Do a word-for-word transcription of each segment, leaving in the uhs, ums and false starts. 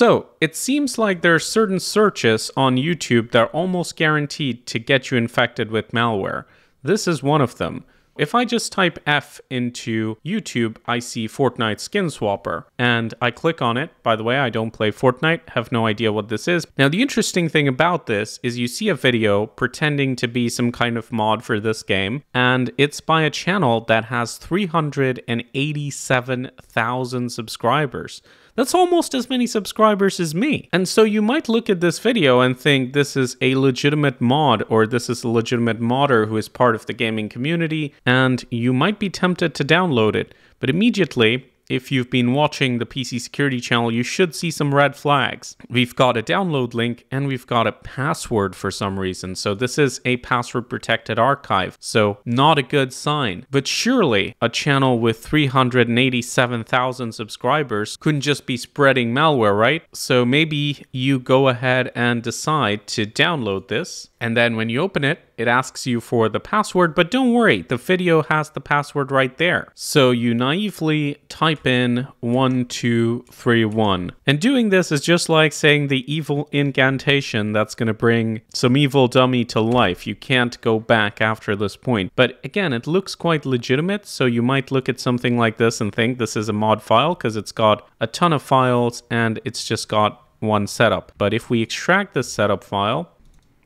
So, it seems like there are certain searches on YouTube that are almost guaranteed to get you infected with malware. This is one of them. If I just type F into YouTube, I see Fortnite Skinswapper, and I click on it. By the way, I don't play Fortnite, have no idea what this is. Now, the interesting thing about this is you see a video pretending to be some kind of mod for this game, and it's by a channel that has three hundred eighty-seven thousand subscribers. That's almost as many subscribers as me. And so you might look at this video and think this is a legitimate mod, or this is a legitimate modder who is part of the gaming community, and you might be tempted to download it. But immediately, if you've been watching the P C Security Channel, you should see some red flags. We've got a download link and we've got a password for some reason. So this is a password protected archive. So not a good sign. But surely a channel with three hundred eighty-seven thousand subscribers couldn't just be spreading malware, right? So maybe you go ahead and decide to download this. And then when you open it, it asks you for the password, but don't worry, the video has the password right there. So you naively type in one two three one. And doing this is just like saying the evil incantation that's gonna bring some evil dummy to life. You can't go back after this point. But again, it looks quite legitimate, so you might look at something like this and think this is a mod file, because it's got a ton of files and it's just got one setup. But if we extract this setup file,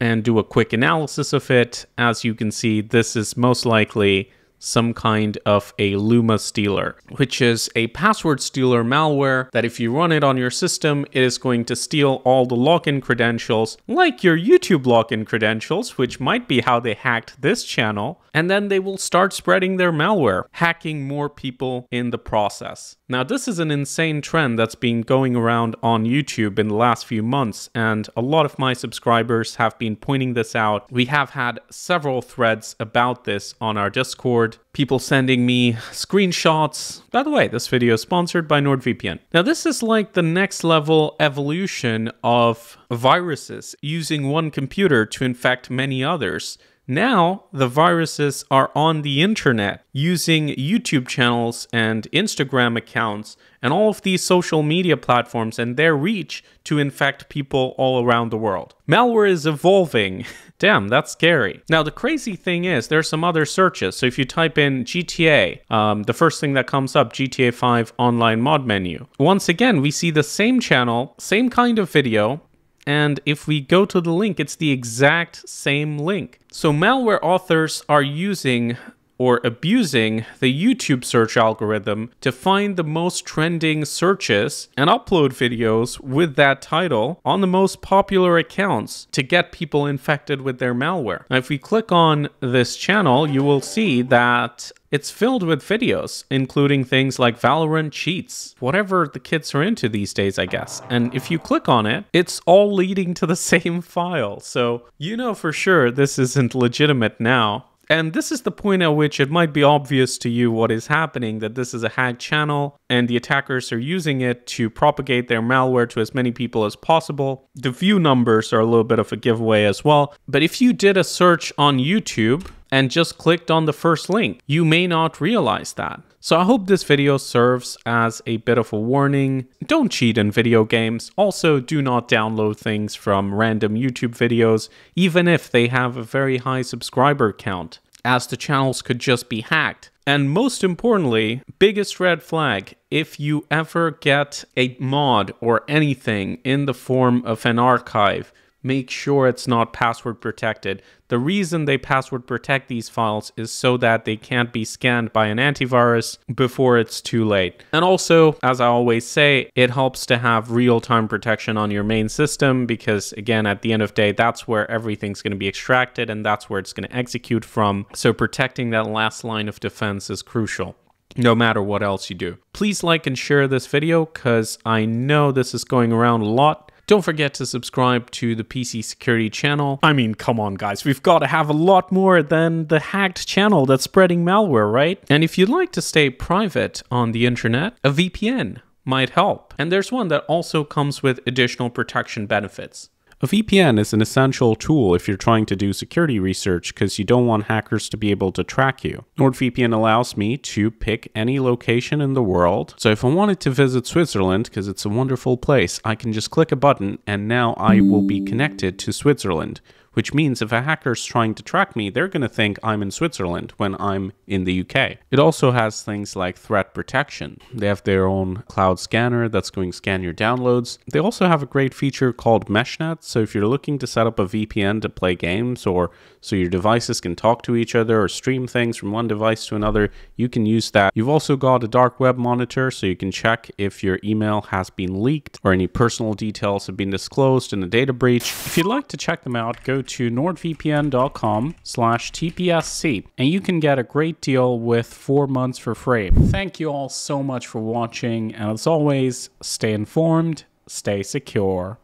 and do a quick analysis of it, as you can see, this is most likely some kind of a Luma Stealer, which is a password stealer malware that if you run it on your system, it is going to steal all the login credentials, like your YouTube login credentials, which might be how they hacked this channel, and then they will start spreading their malware, hacking more people in the process. Now, this is an insane trend that's been going around on YouTube in the last few months, and a lot of my subscribers have been pointing this out. We have had several threads about this on our Discord, people sending me screenshots. By the way, this video is sponsored by NordVPN. Now, this is like the next level evolution of viruses using one computer to infect many others. Now, the viruses are on the internet using YouTube channels and Instagram accounts and all of these social media platforms and their reach to infect people all around the world. Malware is evolving. Damn, that's scary. Now, the crazy thing is there's some other searches. So if you type in G T A, um, the first thing that comes up, G T A five online mod menu. Once again, we see the same channel, same kind of video. And if we go to the link, it's the exact same link. So malware authors are using or abusing the YouTube search algorithm to find the most trending searches and upload videos with that title on the most popular accounts to get people infected with their malware. Now, if we click on this channel, you will see that it's filled with videos, including things like Valorant cheats, whatever the kids are into these days, I guess. And if you click on it, it's all leading to the same file. So you know for sure this isn't legitimate now. And this is the point at which it might be obvious to you what is happening, that this is a hacked channel and the attackers are using it to propagate their malware to as many people as possible. The view numbers are a little bit of a giveaway as well. But if you did a search on YouTube and just clicked on the first link, you may not realize that. So I hope this video serves as a bit of a warning. Don't cheat in video games. Also, do not download things from random YouTube videos, even if they have a very high subscriber count, as the channels could just be hacked. And most importantly, biggest red flag, if you ever get a mod or anything in the form of an archive, make sure it's not password protected. The reason they password protect these files is so that they can't be scanned by an antivirus before it's too late. And also, as I always say, it helps to have real-time protection on your main system because, again, at the end of the day, that's where everything's going to be extracted and that's where it's going to execute from. So protecting that last line of defense is crucial, no matter what else you do. Please like and share this video because I know this is going around a lot. Don't forget to subscribe to the P C Security Channel. I mean, come on guys, we've got to have a lot more than the hacked channel that's spreading malware, right? And if you'd like to stay private on the internet, a V P N might help. And there's one that also comes with additional protection benefits. A V P N is an essential tool if you're trying to do security research because you don't want hackers to be able to track you. NordVPN allows me to pick any location in the world. So if I wanted to visit Switzerland, because it's a wonderful place, I can just click a button and now I will be connected to Switzerland. Which means if a hacker's trying to track me, they're going to think I'm in Switzerland when I'm in the U K. It also has things like threat protection. They have their own cloud scanner that's going to scan your downloads. They also have a great feature called Meshnet. So if you're looking to set up a V P N to play games, or so your devices can talk to each other or stream things from one device to another, you can use that. You've also got a dark web monitor, so you can check if your email has been leaked or any personal details have been disclosed in a data breach. If you'd like to check them out, go to nordvpn dot com slash T P S C and you can get a great deal with four months for free. Thank you all so much for watching, and as always, stay informed, stay secure.